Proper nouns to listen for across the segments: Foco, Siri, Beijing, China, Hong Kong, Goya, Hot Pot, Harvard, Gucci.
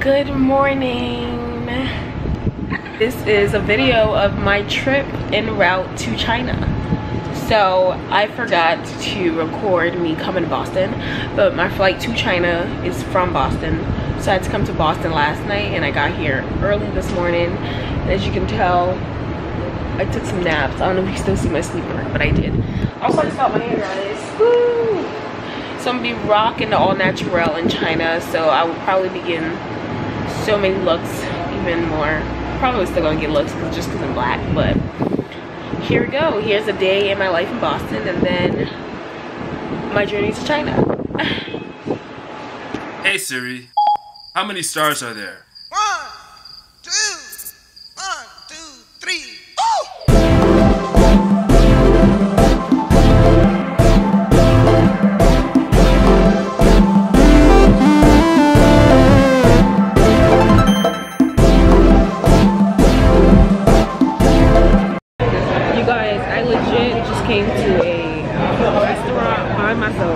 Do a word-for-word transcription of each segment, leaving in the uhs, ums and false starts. Good morning. This is a video of my trip en route to China. So I forgot to record me coming to Boston, but my flight to China is from Boston. So I had to come to Boston last night and I got here early this morning. And as you can tell, I took some naps. I don't know if you still see my sleeper, but I did. Also, I just got my hair done. Woo! So I'm gonna be rocking the all natural in China. So I will probably be getting so many looks, even more. Probably still gonna get looks cause, just because I'm black, but here we go. Here's a day in my life in Boston and then my journey to China. Hey Siri, how many stars are there?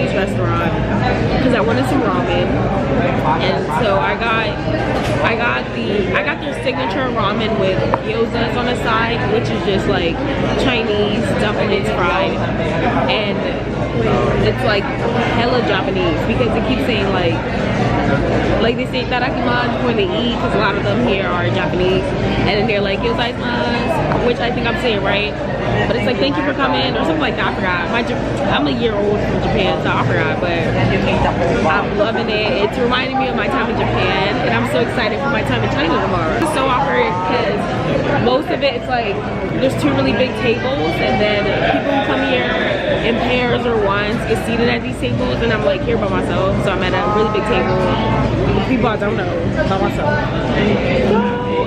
Because a lot of them here are Japanese, and they're like "Yozaimasu," which I think I'm saying right, but it's like "Thank you for coming" or something like that. I forgot. My, I'm a year old from Japan, so I forgot. But I'm loving it. It's reminding me of my time in Japan, and I'm so excited for my time in China tomorrow. It's so awkward because most of it, it's like there's two really big tables, and then people who come here in pairs or ones get seated at these tables, and I'm like here by myself. So I'm at a really big table. People I don't know, by myself. So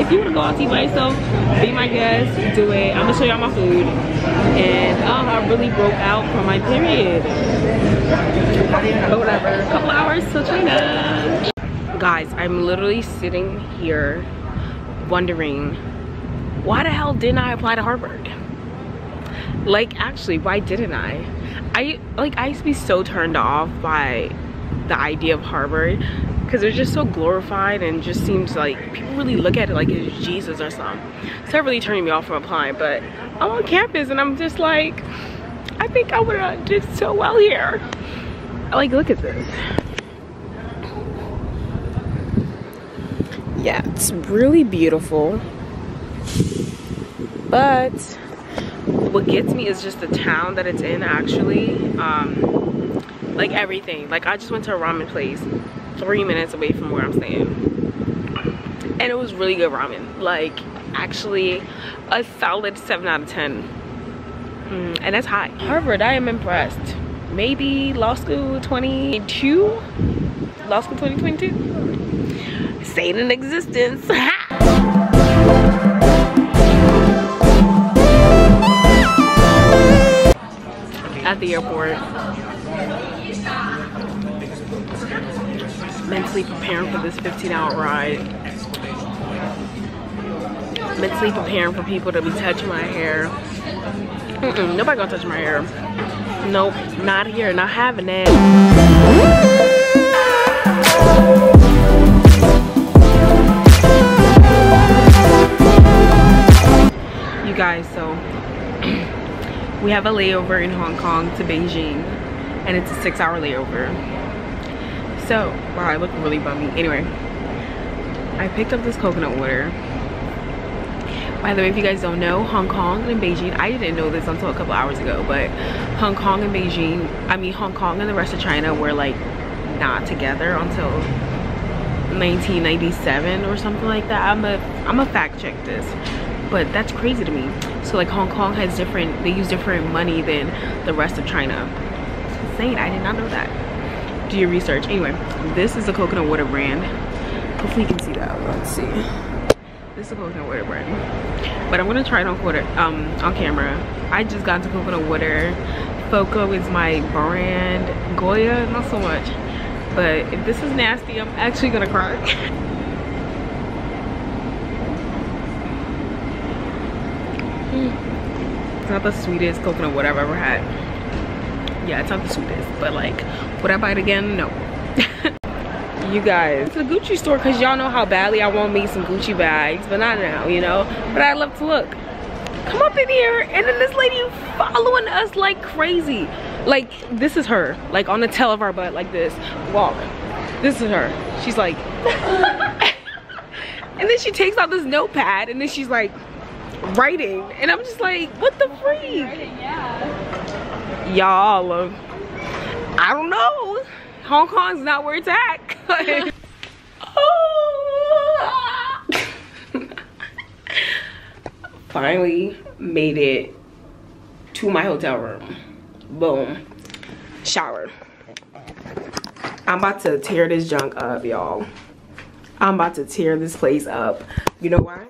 if you want to go out to eat by yourself, be my guest, do it. I'm gonna show y'all my food. And um, I really broke out from my period. But whatever, a couple hours till China. Guys, I'm literally sitting here wondering why the hell didn't I apply to Harvard? Like, actually, why didn't I? I, like, I used to be so turned off by the idea of Harvard because it was just so glorified and just seems like people really look at it like it's Jesus or something. It's not really turning me off from applying, but I'm on campus and I'm just like, I think I would have did so well here. Like, look at this. Yeah, it's really beautiful, but what gets me is just the town that it's in, actually. Um, like everything. Like, I just went to a ramen place three minutes away from where I'm staying, and it was really good ramen. Like, actually a solid seven out of ten. Mm, and that's high. Harvard, I am impressed. Maybe law school twenty-two? Law school twenty twenty-two? Staying in existence. At the airport, mentally preparing for this fifteen hour ride, mentally preparing for people to be touching my hair. Mm-mm, nobody gonna touch my hair. Nope, not here, not having it. You guys, so we have a layover in Hong Kong to Beijing, and it's a six hour layover. So, wow, I look really bummy. Anyway, I picked up this coconut water. By the way, if you guys don't know, Hong Kong and Beijing, I didn't know this until a couple hours ago, but Hong Kong and Beijing, I mean Hong Kong and the rest of China were like not together until nineteen ninety-seven or something like that. I'm a, I'm a fact check this. But that's crazy to me. So like Hong Kong has different, they use different money than the rest of China. It's insane, I did not know that. Do your research. Anyway, this is a coconut water brand. Hopefully you can see that, let's see. This is a coconut water brand. But I'm gonna try it on, quarter, um, on camera. I just got into coconut water. Foco is my brand. Goya, not so much. But if this is nasty, I'm actually gonna cry. It's not the sweetest coconut water I've ever had. Yeah, it's not the sweetest, but like, would I buy it again? No. You guys, it's a Gucci store, because y'all know how badly I want me some Gucci bags, but not now, you know? But I love to look. Come up in here, and then this lady following us like crazy. Like, this is her, like on the tail of our butt, like this. Walk. This is her. She's like, and then she takes out this notepad, and then she's like, writing. And I'm just like, what the freak? Y'all, I don't know. Hong Kong's not where it's at. Like, oh. Finally made it to my hotel room. Boom. Shower. I'm about to tear this junk up, y'all. I'm about to tear this place up. You know why?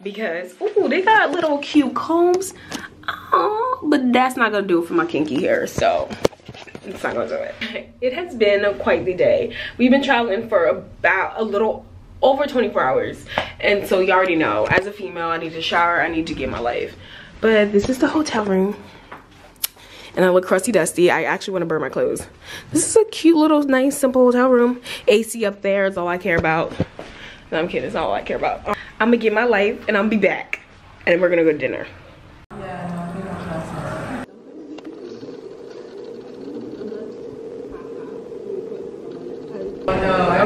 Because, ooh, they got little cute combs. Oh, but that's not gonna do it for my kinky hair, so it's not gonna do it. It has been quite the day. We've been traveling for about a little over twenty-four hours, and so you already know, as a female, I need to shower, I need to get my life. But this is the hotel room, and I look crusty dusty. I actually want to burn my clothes. This is a cute little nice simple hotel room. A C up there is all I care about. No, I'm kidding, it's not all I care about. I'm gonna get my life, and I'm gonna be back, and we're gonna go to dinner.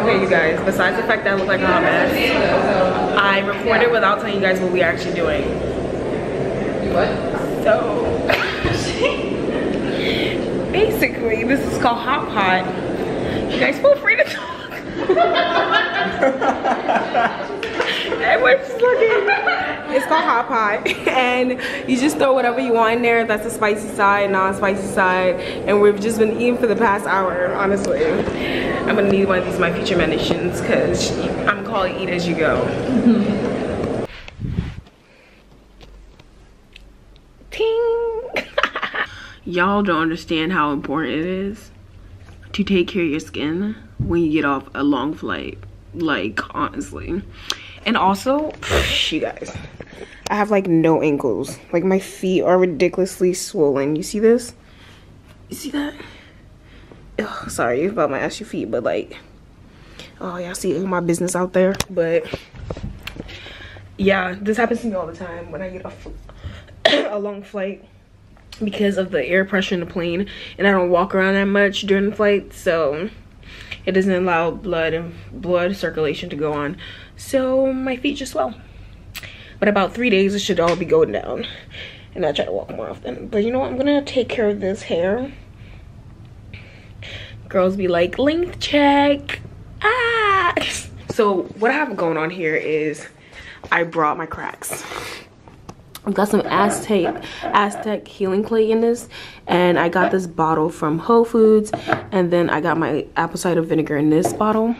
Okay, you guys, besides the fact that I look like a hot mess, I recorded without telling you guys what we're actually doing. What? So, basically, this is called Hot Pot. You guys feel free to talk. Everyone's just looking. It's called Hot Pot, and you just throw whatever you want in there. That's the spicy side, non-spicy side, and we've just been eating for the past hour, honestly. I'm gonna need one of these my future medicines, because I'm calling eat as you go. Ting! Y'all don't understand how important it is to take care of your skin when you get off a long flight, like honestly. And also, you guys, I have like no ankles. Like my feet are ridiculously swollen. You see this? You see that? Ugh, sorry about my ashy feet, but like, oh y'all see my business out there. But yeah, this happens to me all the time when I get off a long flight, because of the air pressure in the plane, and I don't walk around that much during the flight, so it doesn't allow blood and blood circulation to go on, so my feet just swell. But about three days it should all be going down, and I try to walk more often. But you know what, I'm gonna take care of this hair. Girls be like, length check. Ah. So what I have going on here is I brought my cracks. I've got some Aztec, Aztec healing clay in this, and I got this bottle from Whole Foods, and then I got my apple cider vinegar in this bottle,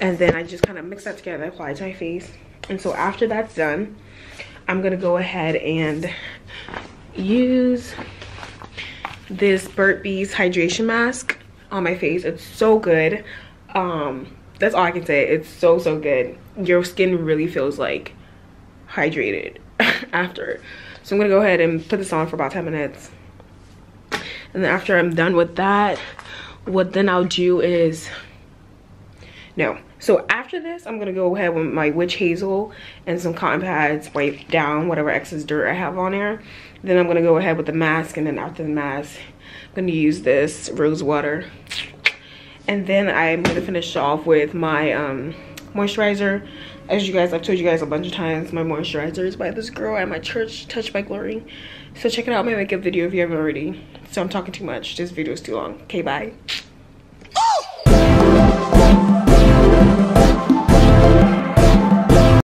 and then I just kind of mix that together, apply it to my face. And so after that's done, I'm gonna go ahead and use this Burt's Bees hydration mask on my face. It's so good. Um, that's all I can say. It's so, so good. Your skin really feels like hydrated after. So I'm gonna go ahead and put this on for about ten minutes, and then after I'm done with that, what then I'll do is no so after this I'm gonna go ahead with my witch hazel and some cotton pads, wipe down whatever excess dirt I have on there. Then I'm gonna go ahead with the mask, and then after the mask I'm gonna use this rose water, and then I'm gonna finish off with my um moisturizer. As you guys, I've told you guys a bunch of times, my moisturizer is by this girl at my church, Touched by Glory. So check it out, my makeup video if you haven't already. So I'm talking too much. This video is too long. Okay, bye.